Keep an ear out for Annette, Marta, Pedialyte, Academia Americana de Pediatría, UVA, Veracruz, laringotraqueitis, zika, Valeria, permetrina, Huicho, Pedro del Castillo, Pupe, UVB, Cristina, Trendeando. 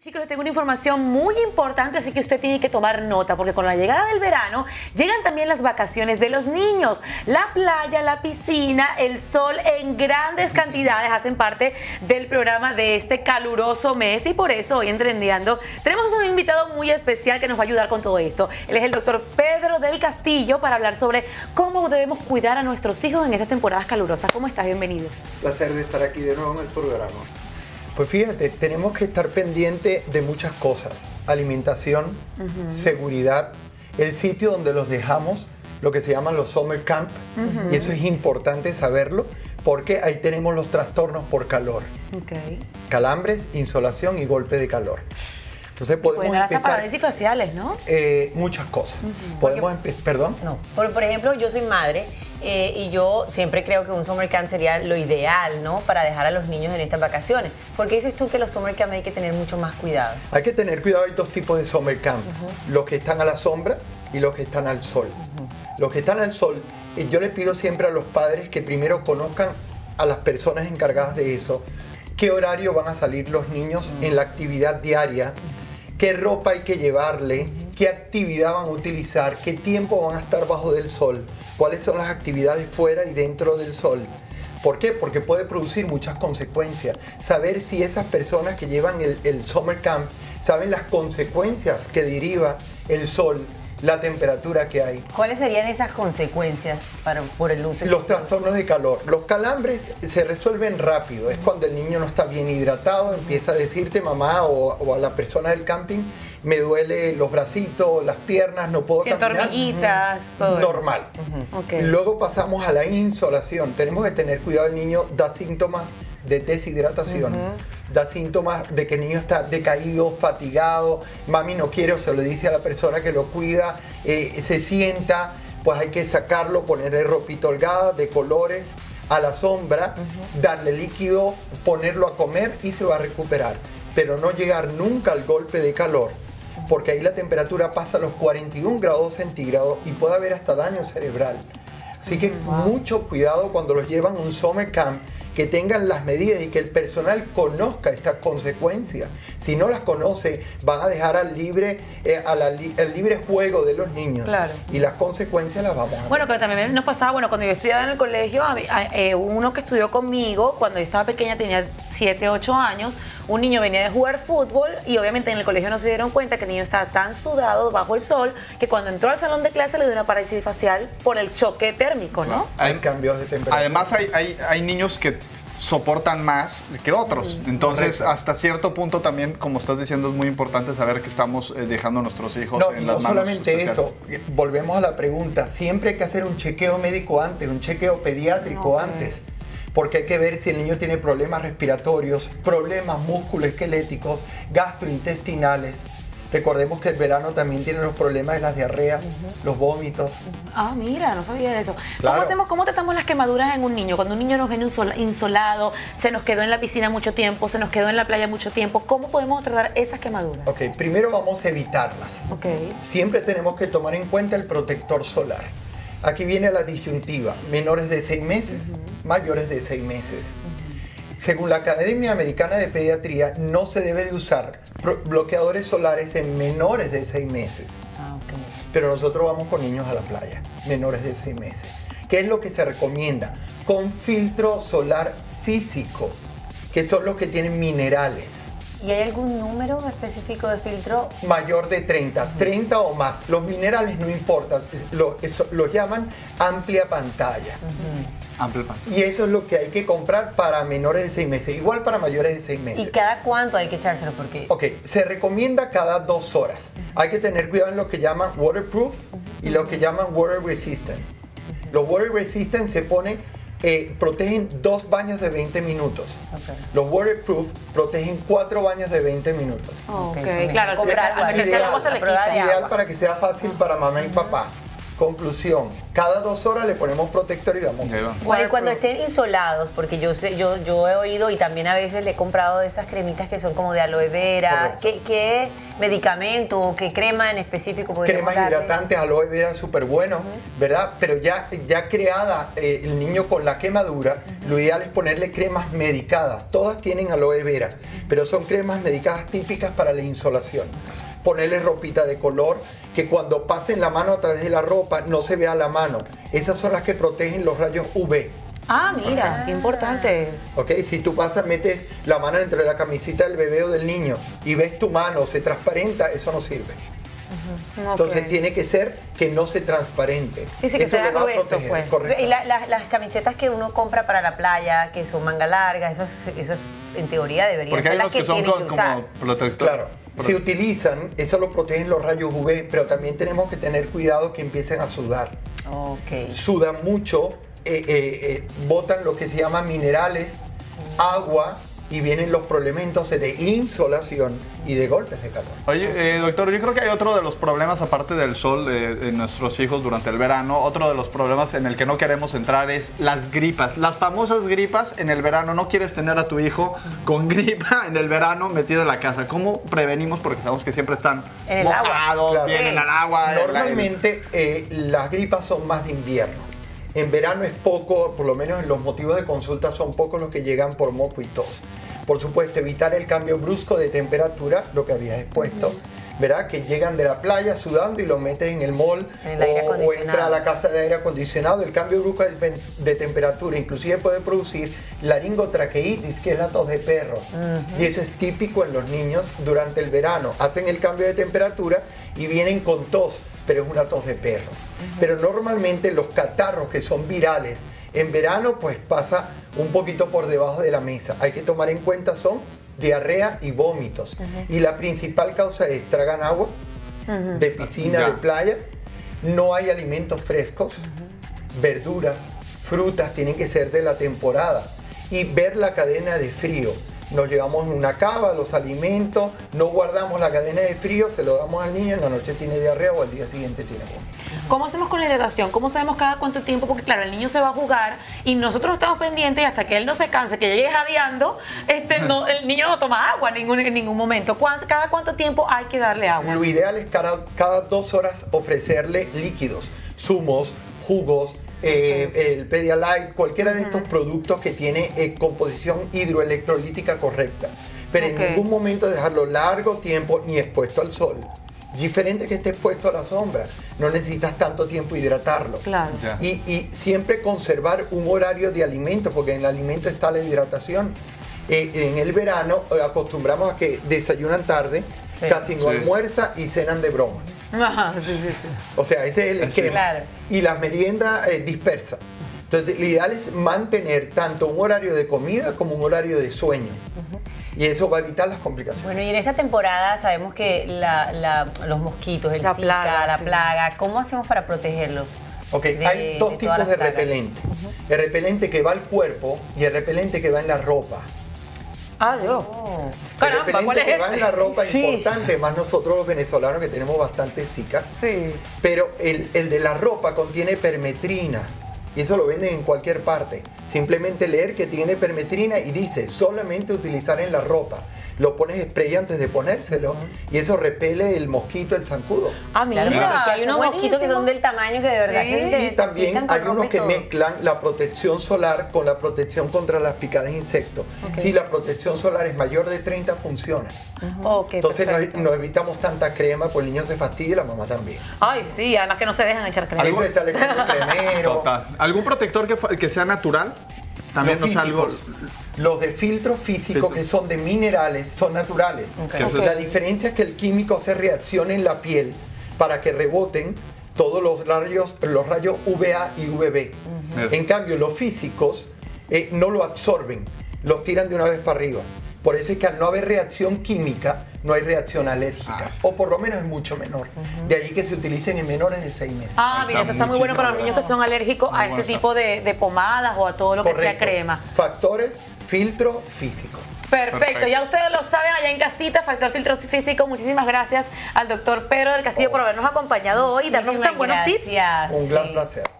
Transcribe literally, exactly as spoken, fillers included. Chicos, les tengo una información muy importante, así que usted tiene que tomar nota, porque con la llegada del verano llegan también las vacaciones de los niños. La playa, la piscina, el sol en grandes cantidades hacen parte del programa de este caluroso mes, y por eso hoy en Trendeando tenemos un invitado muy especial que nos va a ayudar con todo esto. Él es el doctor Pedro del Castillo para hablar sobre cómo debemos cuidar a nuestros hijos en estas temporadas calurosas. ¿Cómo estás? Bienvenido. Placer de estar aquí de nuevo en el programa. Pues fíjate, tenemos que estar pendiente de muchas cosas: alimentación, uh-huh. seguridad, el sitio donde los dejamos, lo que se llaman los summer camp, uh-huh. y eso es importante saberlo, porque ahí tenemos los trastornos por calor, okay. calambres, insolación y golpe de calor. Entonces podemos bueno, empezar... hasta parálisis faciales, ¿no? Eh, muchas cosas. Uh-huh. Podemos empezar... ¿Perdón? No. Por, por ejemplo, yo soy madre eh, y yo siempre creo que un summer camp sería lo ideal, ¿no? Para dejar a los niños en estas vacaciones. ¿Por qué dices tú que los summer camp hay que tener mucho más cuidado? Hay que tener cuidado. Hay dos tipos de summer camp. Uh-huh. Los que están a la sombra y los que están al sol. Uh-huh. Los que están al sol, y yo les pido siempre a los padres que primero conozcan a las personas encargadas de eso. ¿Qué horario van a salir los niños uh-huh. en la actividad diaria? Qué ropa hay que llevarle, qué actividad van a utilizar, qué tiempo van a estar bajo del sol, cuáles son las actividades fuera y dentro del sol. ¿Por qué? Porque puede producir muchas consecuencias. Saber si esas personas que llevan el, el summer camp saben las consecuencias que deriva el sol, la temperatura que hay. ¿Cuáles serían esas consecuencias para, por el uso? Los trastornos de calor. Los calambres se resuelven rápido. Es cuando el niño no está bien hidratado, empieza a decirte mamá o, o a la persona del camping, me duele los bracitos, las piernas, no puedo Siento caminar. hormiguitas, todo. Normal. Uh-huh. okay. Luego pasamos a la insolación. Tenemos que tener cuidado. El niño da síntomas de deshidratación, uh-huh. da síntomas de que el niño está decaído, fatigado, mami no quiere, o se lo dice a la persona que lo cuida, eh, se sienta, pues hay que sacarlo, ponerle ropita holgada, de colores, a la sombra, uh-huh. darle líquido, ponerlo a comer y se va a recuperar. Pero no llegar nunca al golpe de calor, porque ahí la temperatura pasa a los cuarenta y un grados centígrados y puede haber hasta daño cerebral. Así que wow. mucho cuidado cuando los llevan a un summer camp, que tengan las medidas y que el personal conozca estas consecuencias. Si no las conoce, van a dejar al libre, eh, a la li el libre juego de los niños. Claro. Y las consecuencias las vamos a ver. Bueno, que también nos pasaba, bueno, cuando yo estudiaba en el colegio, a mí, a, eh, uno que estudió conmigo, cuando yo estaba pequeña, tenía siete, ocho años, un niño venía de jugar fútbol y obviamente en el colegio no se dieron cuenta que el niño estaba tan sudado bajo el sol que cuando entró al salón de clase le dio una parálisis facial por el choque térmico, ¿no? Claro. Hay cambios de temperatura. Además hay, hay, hay niños que soportan más que otros. Entonces, correcto. Hasta cierto punto también, como estás diciendo, es muy importante saber que estamos dejando a nuestros hijos no, en las manos. No solamente especiales. Eso, volvemos a la pregunta, siempre hay que hacer un chequeo médico antes, un chequeo pediátrico okay. antes. Porque hay que ver si el niño tiene problemas respiratorios, problemas musculoesqueléticos, gastrointestinales. Recordemos que el verano también tiene los problemas de las diarreas, uh-huh. los vómitos. Ah, mira, no sabía de eso. Claro. ¿Cómo hacemos, cómo tratamos las quemaduras en un niño? Cuando un niño nos viene insolado, se nos quedó en la piscina mucho tiempo, se nos quedó en la playa mucho tiempo, ¿cómo podemos tratar esas quemaduras? Ok, primero vamos a evitarlas. Okay. Siempre tenemos que tomar en cuenta el protector solar. Aquí viene la disyuntiva, menores de seis meses, uh-huh. mayores de seis meses. Uh-huh. Según la Academia Americana de Pediatría, no se debe de usar bloqueadores solares en menores de seis meses. Ah, okay. Pero nosotros vamos con niños a la playa, menores de seis meses. ¿Qué es lo que se recomienda? Con filtro solar físico, que son los que tienen minerales. ¿Y hay algún número específico de filtro? Mayor de treinta, treinta o más. Los minerales no importan, los lo llaman amplia pantalla. Uh-huh. Amplia pantalla. Y eso es lo que hay que comprar para menores de seis meses, igual para mayores de seis meses. ¿Y cada cuánto hay que echárselo? Porque... Ok, se recomienda cada dos horas. Uh-huh. Hay que tener cuidado en lo que llaman waterproof uh-huh. y lo que llaman water resistant. Uh-huh. Los water resistant se ponen... Eh, protegen dos baños de veinte minutos. Okay. Los waterproof protegen cuatro baños de veinte minutos. Oh, ok, okay. claro, comprar, ideal, sea agua, ideal para que sea fácil para mamá y papá. Conclusión, cada dos horas le ponemos protector y vamos. Bueno, y cuando estén insolados, porque yo sé, yo, yo he oído y también a veces le he comprado esas cremitas que son como de aloe vera, ¿qué, qué medicamento o qué crema en específico podríamos cremas darle? Hidratantes, aloe vera súper buenos, uh-huh. ¿verdad? Pero ya, ya creada eh, el niño con la quemadura, uh-huh. lo ideal es ponerle cremas medicadas. Todas tienen aloe vera, uh-huh. pero son cremas medicadas típicas para la insolación. Ponerle ropita de color, que cuando pasen la mano a través de la ropa no se vea la mano. Esas son las que protegen los rayos U V. Ah, mira, qué importante. Ok, si tú pasas, metes la mano dentro de la camisita del bebé o del niño y ves tu mano, se transparenta, eso no sirve. Uh-huh. Entonces okay. tiene que ser que no se transparente. Sí, sí, eso que sea grueso, pues. Correcto. Y la, la, las camisetas que uno compra para la playa, que son manga larga, esas, esas en teoría deberían Porque ser hay las que, que son con, que usar. Como protector. Claro. Se utilizan, eso lo protegen los rayos U V, pero también tenemos que tener cuidado que empiecen a sudar. Okay. Sudan mucho, eh, eh, eh, botan lo que se llama minerales, agua, y vienen los problemas entonces de insolación y de golpes de calor. Oye, eh, doctor, yo creo que hay otro de los problemas, aparte del sol de, de nuestros hijos durante el verano, otro de los problemas en el que no queremos entrar es las gripas, las famosas gripas en el verano. No quieres tener a tu hijo con gripa en el verano metido en la casa. ¿Cómo prevenimos? Porque sabemos que siempre están el mojados, claro. vienen sí. al agua. Normalmente eh, las gripas son más de invierno. En verano es poco, por lo menos los motivos de consulta son pocos los que llegan por moco y tos. Por supuesto, evitar el cambio brusco de temperatura, lo que habías expuesto, ¿verdad? Que llegan de la playa sudando y los metes en el mall el o, o entra a la casa de aire acondicionado. El cambio brusco de, de temperatura inclusive puede producir laringotraqueitis, que es la tos de perro. Uh-huh. Y eso es típico en los niños durante el verano. Hacen el cambio de temperatura y vienen con tos, pero es una tos de perro. Uh-huh. Pero normalmente los catarros que son virales, en verano pues pasa un poquito por debajo de la mesa. Hay que tomar en cuenta son diarrea y vómitos. Uh-huh. Y la principal causa es tragan agua, uh-huh. de piscina, ya. de playa, no hay alimentos frescos, uh-huh. verduras, frutas tienen que ser de la temporada. Y ver la cadena de frío. Nos llevamos una cava, los alimentos, no guardamos la cadena de frío, se lo damos al niño, en la noche tiene diarrea o al día siguiente tiene vómito. ¿Cómo hacemos con la hidratación? ¿Cómo sabemos cada cuánto tiempo? Porque claro, el niño se va a jugar y nosotros estamos pendientes y hasta que él no se canse, que llegue jadeando, este, no, el niño no toma agua en ningún, en ningún momento. ¿Cada cuánto tiempo hay que darle agua? Lo ideal es cada, cada dos horas ofrecerle líquidos, zumos, jugos, Eh, okay. el Pedialyte, cualquiera de estos uh-huh. productos que tiene eh, composición hidroelectrolítica correcta, pero okay. en ningún momento dejarlo largo tiempo ni expuesto al sol. Diferente que esté expuesto a la sombra, no necesitas tanto tiempo hidratarlo. Claro. Yeah. Y, y siempre conservar un horario de alimento, porque en el alimento está la hidratación. Eh, en el verano acostumbramos a que desayunan tarde, sí. casi no sí. almuerza y cenan de broma. Ajá, sí, sí, sí. O sea, ese es el esquema. Claro. Y la merienda eh, dispersa. Entonces, lo ideal es mantener tanto un horario de comida como un horario de sueño. Uh-huh. Y eso va a evitar las complicaciones. Bueno, y en esta temporada sabemos que la, la, los mosquitos, el la zika, plaga, la sí. plaga, ¿cómo hacemos para protegerlos? Ok, de, hay dos de tipos de repelente. Uh-huh. El repelente que va al cuerpo y el repelente que va en la ropa. Ah, Dios. Oh. Caramba, repelente ¿cuál es que ese? Va en la ropa sí. importante, más nosotros los venezolanos que tenemos bastante zika. Sí. Pero el, el de la ropa contiene permetrina y eso lo venden en cualquier parte. Simplemente leer que tiene permetrina y dice solamente utilizar en la ropa. Lo pones spray antes de ponérselo y eso repele el mosquito, el zancudo. Ah, mira, mira hay unos mosquitos que son del tamaño que de verdad sí. que... Y también hay unos que mezclan la protección solar con la protección contra las picadas de insectos. Okay. Si la protección solar es mayor de treinta, funciona. Uh-huh. Okay, entonces no, no evitamos tanta crema, pues el niño se fastidia y la mamá también. Ay, sí, además que no se dejan echar crema. Eso está el cremero. Total. ¿Algún protector que, que sea natural? También los, no físicos, los de filtro físico, que son de minerales, son naturales. Okay. Okay. La diferencia es que el químico hace reacción en la piel para que reboten todos los rayos, los rayos U V A y U V B. Uh-huh. En cambio, los físicos eh, no lo absorben, los tiran de una vez para arriba. Por eso es que al no haber reacción química, no hay reacción alérgica. Ah, sí. O por lo menos es mucho menor. Uh-huh. De allí que se utilicen en menores de seis meses. Ah, mira, eso está muy bueno para los niños que son alérgicos muy a este tipo de, de pomadas o a todo lo Correcto. Que sea crema. Factores, filtro, físico. Perfecto. Perfecto, ya ustedes lo saben allá en casita, Factor Filtro Físico. Muchísimas gracias al doctor Pedro del Castillo oh. por habernos acompañado hoy y darnos tan buenos tips. Un gran sí. placer.